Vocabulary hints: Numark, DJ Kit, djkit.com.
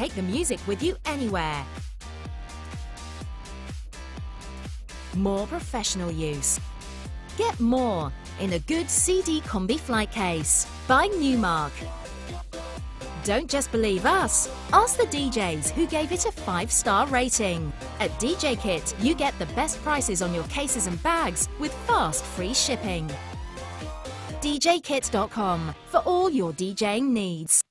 take the music with you anywhere. More professional use. Get more in a good CD combi flight case by Numark. Don't just believe us. Ask the DJs who gave it a 5-star rating. At DJ Kit, you get the best prices on your cases and bags with fast, free shipping. djkit.com for all your DJing needs.